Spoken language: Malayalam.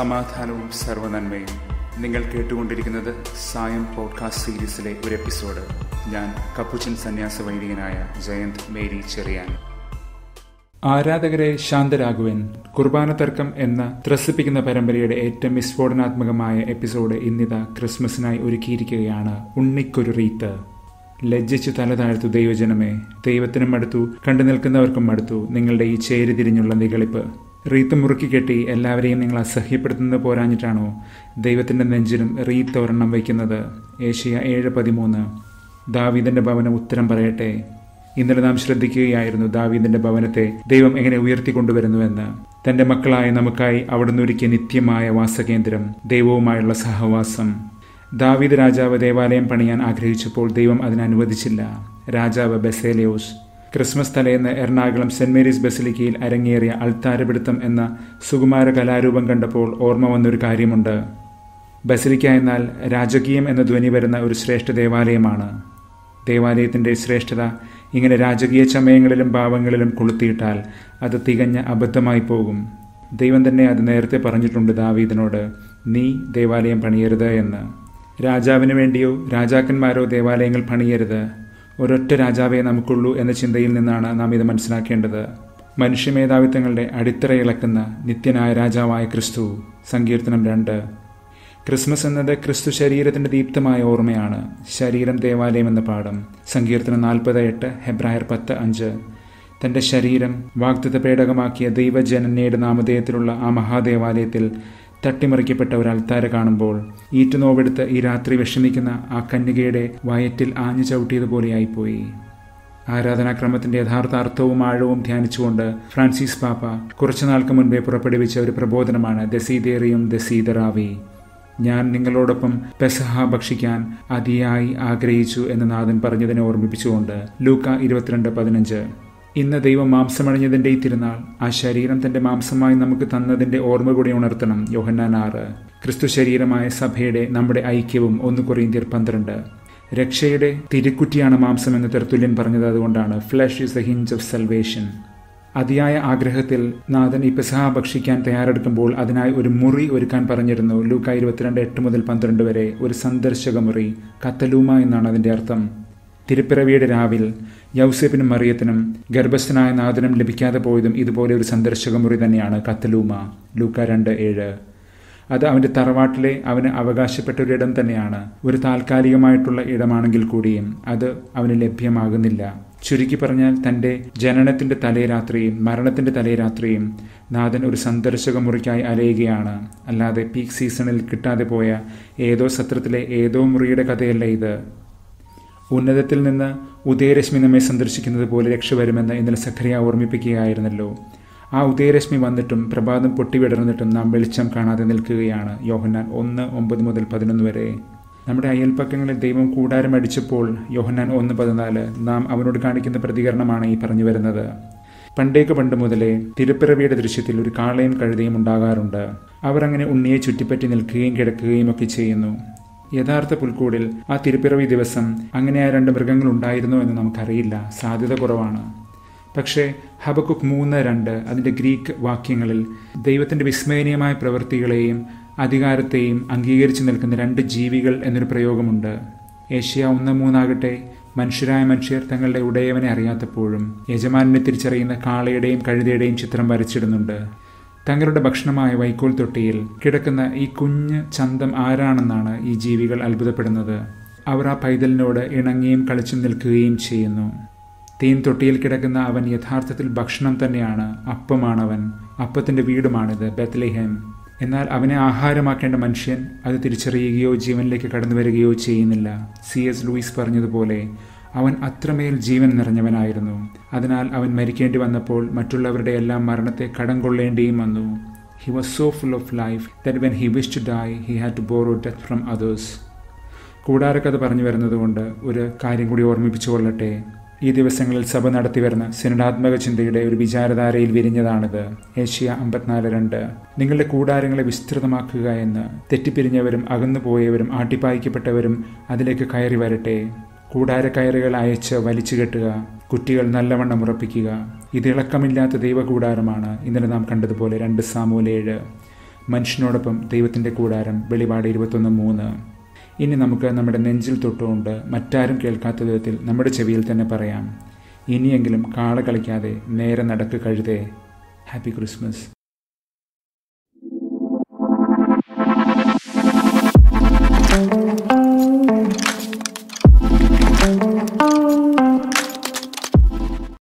സമാധാനവും സർവ്വനന്മയും. നിങ്ങൾ കേട്ടുകൊണ്ടിരിക്കുന്നത് സായം പോഡ്കാസ്റ്റ് സീരീസിലെ ഒരു എപ്പിസോഡ്. ഞാൻ കപ്പുച്ചൻ സന്യാസ വൈദികനായ ജയന്ത് മേരി ചെറിയാൻ. ആരാധകരെ ശാന്തരാഘവൻ. കുർബാന തർക്കം എന്ന ത്രസിപ്പിക്കുന്ന പരമ്പരയുടെ ഏറ്റവും വിസ്ഫോടനാത്മകമായ എപ്പിസോഡ് ഇന്നിതാ ക്രിസ്മസിനായി ഒരുക്കിയിരിക്കുകയാണ്. ഉണ്ണിക്കൊരു റീത്ത്. ലജ്ജിച്ചു തല താഴ്ത്തു ദൈവജനമേ, ദൈവത്തിനും മടുത്തു, കണ്ടു നിൽക്കുന്നവർക്കും മടുത്തു നിങ്ങളുടെ ഈ ചേരിതിരിഞ്ഞുള്ള നിഗളിപ്പ്. റീത്ത് മുറുക്കി കെട്ടി എല്ലാവരെയും നിങ്ങൾ അസഹ്യപ്പെടുത്തുന്നത് പോരാഞ്ഞിട്ടാണോ ദൈവത്തിൻ്റെ നെഞ്ചിലും റീത്ത് ഒരെണ്ണം വയ്ക്കുന്നത്? ഏഷ്യ 7:13. ദാവീദിൻ്റെ ഭവനം ഉത്തരം പറയട്ടെ. ഇന്നലെ നാം ശ്രദ്ധിക്കുകയായിരുന്നു ദാവീദിൻ്റെ ഭവനത്തെ ദൈവം എങ്ങനെ ഉയർത്തിക്കൊണ്ടുവരുന്നുവെന്ന്. തൻ്റെ മക്കളായ നമുക്കായി അവിടുന്ന് ഒരുക്കിയ നിത്യമായ വാസകേന്ദ്രം, ദൈവവുമായുള്ള സഹവാസം. ദാവീദ് രാജാവ് ദേവാലയം പണിയാൻ ആഗ്രഹിച്ചപ്പോൾ ദൈവം അതിനനുവദിച്ചില്ല. രാജാവ് ബസേലിയോസ്. ക്രിസ്മസ് തലേന്ന് എറണാകുളം സെന്റ് മേരീസ് ബസിലിക്കയിൽ അരങ്ങേറിയ അൾത്താരപിടുത്തം എന്ന സുകുമാര കലാരൂപം കണ്ടപ്പോൾ ഓർമ്മ വന്നൊരു കാര്യമുണ്ട്. ബസിലിക്ക എന്നാൽ രാജകീയം എന്ന ധ്വനി വരുന്ന ഒരു ശ്രേഷ്ഠ ദേവാലയമാണ്. ദേവാലയത്തിൻ്റെ ശ്രേഷ്ഠത ഇങ്ങനെ രാജകീയ ചമയങ്ങളിലും ഭാവങ്ങളിലും കൊളുത്തിയിട്ടാൽ അത് തികഞ്ഞ അബദ്ധമായി പോകും. ദൈവം തന്നെ അത് നേരത്തെ പറഞ്ഞിട്ടുണ്ട് ദാവീദിനോട്, നീ ദേവാലയം പണിയരുത് എന്ന്. രാജാവിന് വേണ്ടിയോ രാജാക്കന്മാരോ ദേവാലയങ്ങൾ പണിയരുത്, ഒരൊറ്റ രാജാവേ നമുക്കുള്ളൂ എന്ന ചിന്തയിൽ നിന്നാണ് നാം ഇത് മനസ്സിലാക്കേണ്ടത്. മനുഷ്യമേധാവിത്വങ്ങളുടെ അടിത്തറയിളക്കുന്ന നിത്യനായ രാജാവായ ക്രിസ്തു. സങ്കീർത്തനം 2. ക്രിസ്മസ് എന്നത് ക്രിസ്തു ശരീരത്തിൻ്റെ ദീപ്തമായ ഓർമ്മയാണ്. ശരീരം ദേവാലയം എന്ന പാഠം. സങ്കീർത്തനം 48, ഹെബ്രായർ 10:5. തൻ്റെ ശരീരം വാഗ്ദത്ത പേടകമാക്കിയ ദൈവജനനയുടെ നാമധേയത്തിലുള്ള ആ മഹാദേവാലയത്തിൽ തട്ടിമറിക്കപ്പെട്ട ഒരു അൾത്താര കാണുമ്പോൾ ഈറ്റുനോവെടുത്ത് ഈ രാത്രി വിഷമിക്കുന്ന ആ കന്യകയുടെ വയറ്റിൽ ആഞ്ഞു ചവിട്ടിയതുപോലെയായിപ്പോയി. ആരാധനാക്രമത്തിൻ്റെ യഥാർത്ഥ അർത്ഥവും ആഴവും ധ്യാനിച്ചുകൊണ്ട് ഫ്രാൻസിസ് പാപ്പ കുറച്ചു നാൾക്ക് മുൻപേ പുറപ്പെടുവിച്ച ഒരു പ്രബോധനമാണ് ദസീദേറിയും ദസീദറാവി. ഞാൻ നിങ്ങളോടൊപ്പം പെസഹ ഭക്ഷിക്കാൻ അതിയായി ആഗ്രഹിച്ചു എന്ന് നാഥൻ പറഞ്ഞതിനെ ഓർമ്മിപ്പിച്ചുകൊണ്ട് ലൂക്ക 22:15. ഇന്ന് ദൈവം മാംസമണിഞ്ഞതിൻ്റെ ഈ തിരുനാൾ ആ ശരീരം തൻ്റെ മാംസമായി നമുക്ക് തന്നതിൻ്റെ ഓർമ്മ കൂടി ഉണർത്തണം. യോഹന്നാൻ 6. ക്രിസ്തു ശരീരമായ സഭയുടെ നമ്മുടെ ഐക്യവും 1 കൊരിന്ത്യർ 12. രക്ഷയുടെ തിരുക്കുറ്റിയാണ് മാംസമെന്ന് തെർത്തുല്യൻ പറഞ്ഞത് അതുകൊണ്ടാണ്. Flesh is the hinge of salvation. അതിയായ ആഗ്രഹത്തിൽ നാഥൻ ഈ പെസഹ ഭക്ഷിക്കാൻ തയ്യാറെടുക്കുമ്പോൾ അതിനായി ഒരു മുറി ഒരുക്കാൻ പറഞ്ഞിരുന്നു. ലൂക്ക 22:8-12 വരെ. ഒരു സന്ദർശക മുറി. കത്തലൂമ എന്നാണ് അതിൻ്റെ അർത്ഥം. തിരുപ്പിറവിയുടെ രാവിൽ യൗസേപ്പിനും മറിയത്തിനും ഗർഭസ്ഥനായ നാഥനും ലഭിക്കാതെ പോയതും ഇതുപോലെ ഒരു സന്ദർശക മുറി തന്നെയാണ്. കത്തലൂമ. ലൂക്ക 2:7. അത് അവൻ്റെ തറവാട്ടിലെ അവന് അവകാശപ്പെട്ട ഒരിടം തന്നെയാണ്. ഒരു താൽക്കാലികമായിട്ടുള്ള ഇടമാണെങ്കിൽ കൂടിയും അത് അവന് ലഭ്യമാകുന്നില്ല. ചുരുക്കി പറഞ്ഞാൽ തൻ്റെ ജനനത്തിൻ്റെ തലേരാത്രിയും മരണത്തിൻ്റെ തലേരാത്രിയും നാഥൻ ഒരു സന്ദർശക മുറിക്കായി അലയുകയാണ്. അല്ലാതെ പീക്ക് സീസണിൽ കിട്ടാതെ പോയ ഏതോ സത്രത്തിലെ ഏതോ മുറിയുടെ കഥയല്ല ഇത്. ഉന്നതത്തിൽ നിന്ന് ഉദയരശ്മി നമ്മെ സന്ദർശിക്കുന്നത് പോലെ രക്ഷ വരുമെന്ന് ഇന്നലെ സഖറിയ ഓർമ്മിപ്പിക്കുകയായിരുന്നല്ലോ. ആ ഉദയരശ്മി വന്നിട്ടും പ്രഭാതം പൊട്ടിവിടർന്നിട്ടും നാം വെളിച്ചം കാണാതെ നിൽക്കുകയാണ്. യോഹന്നാൻ 1:9-11 വരെ. നമ്മുടെ അയൽപ്പക്കങ്ങളിൽ ദൈവം കൂടാരം അടിച്ചപ്പോൾ യോഹന്നാൻ 1:14 നാം അവനോട് കാണിക്കുന്ന പ്രതികരണമാണ് ഈ പറഞ്ഞു വരുന്നത്. പണ്ടേക്ക് പണ്ട് മുതലേ തിരുപ്പിറവിയുടെ ദൃശ്യത്തിൽ ഒരു കാളയും കഴുതയും ഉണ്ടാകാറുണ്ട്. അവർ അങ്ങനെ ഉണ്ണിയെ ചുറ്റിപ്പറ്റി നിൽക്കുകയും കിടക്കുകയും ഒക്കെ ചെയ്യുന്നു. യഥാർത്ഥ പുൽക്കൂടിൽ ആ തിരുപ്പിറവി ദിവസം അങ്ങനെ ആ രണ്ട് മൃഗങ്ങൾ ഉണ്ടായിരുന്നോ എന്ന് നമുക്കറിയില്ല. സാധ്യത കുറവാണ്. പക്ഷേ ഹബക്കുക്ക് 3:2 അതിൻ്റെ ഗ്രീക്ക് വാക്യങ്ങളിൽ ദൈവത്തിൻ്റെ വിസ്മയനീയമായ പ്രവൃത്തികളെയും അധികാരത്തെയും അംഗീകരിച്ചു നിൽക്കുന്ന രണ്ട് ജീവികൾ എന്നൊരു പ്രയോഗമുണ്ട്. ഏഷ്യ 1:3 ആകട്ടെ മനുഷ്യരായ മനുഷ്യർ തങ്ങളുടെ ഉടയവനെ അറിയാത്തപ്പോഴും യജമാനെ തിരിച്ചറിയുന്ന കാളയുടെയും കഴുതയുടെയും ചിത്രം വരച്ചിടുന്നുണ്ട്. തങ്ങളുടെ ഭക്ഷണമായ വൈക്കോൽ തൊട്ടിയിൽ കിടക്കുന്ന ഈ കുഞ്ഞ് ചന്തം ആരാണെന്നാണ് ഈ ജീവികൾ അത്ഭുതപ്പെടുന്നത്. അവർ ആ പൈതലിനോട് ഇണങ്ങിയും കളിച്ചും നിൽക്കുകയും ചെയ്യുന്നു. തീൻ തൊട്ടിയിൽ കിടക്കുന്ന അവൻ യഥാർത്ഥത്തിൽ ഭക്ഷണം തന്നെയാണ്. അപ്പമാണവൻ. അപ്പത്തിൻ്റെ വീടുമാണിത്, ബെത്ലഹേം. എന്നാൽ അവനെ ആഹാരമാക്കേണ്ട മനുഷ്യൻ അത് തിരിച്ചറിയുകയോ ജീവനിലേക്ക് കടന്നു വരികയോ ചെയ്യുന്നില്ല. C.S. ലൂയിസ് പറഞ്ഞതുപോലെ അവൻ അത്രമേൽ ജീവൻ നിറഞ്ഞവനായിരുന്നു. അതിനാൽ അവൻ മരിക്കേണ്ടി വന്നപ്പോൾ മറ്റുള്ളവരുടെ എല്ലാം മരണത്തെ കടം കൊള്ളേണ്ടിയും വന്നു. He was so full of life that when he wish to die he had to borrow death from others. കൂടാരക്കഥ പറഞ്ഞു വരുന്നത് കൊണ്ട് ഒരു കാര്യം കൂടി ഓർമ്മിപ്പിച്ചു കൊള്ളട്ടെ. ഈ ദിവസങ്ങളിൽ സഭ നടത്തിവരുന്ന സിനഡാത്മക ചിന്തയുടെ ഒരു വിചാരധാരയിൽ വിരിഞ്ഞതാണിത്. ഏഷ്യ 54:2 നിങ്ങളുടെ കൂടാരങ്ങളെ വിസ്തൃതമാക്കുക എന്ന്. തെറ്റിപ്പിരിഞ്ഞവരും അകന്നുപോയവരും ആട്ടിപ്പായിക്കപ്പെട്ടവരും അതിലേക്ക് കയറി വരട്ടെ. കൂടാരക്കയറുകൾ അയച്ച് വലിച്ചു കെട്ടുക, കുറ്റികൾ നല്ലവണ്ണം ഉറപ്പിക്കുക. ഇത് ഇളക്കമില്ലാത്ത ദൈവകൂടാരമാണ്. ഇന്നലെ നാം കണ്ടതുപോലെ 2 സാമുവേൽ 7. മനുഷ്യനോടൊപ്പം ദൈവത്തിൻ്റെ കൂടാരം വെളിപാട് 21:3. ഇനി നമുക്ക് നമ്മുടെ നെഞ്ചിൽ തൊട്ടുകൊണ്ട് മറ്റാരും കേൾക്കാത്ത വിധത്തിൽ നമ്മുടെ ചെവിയിൽ തന്നെ പറയാം, ഇനിയെങ്കിലും കാള കളിക്കാതെ നേരെ നടക്ക് കഴുതേ. Happy Christmas.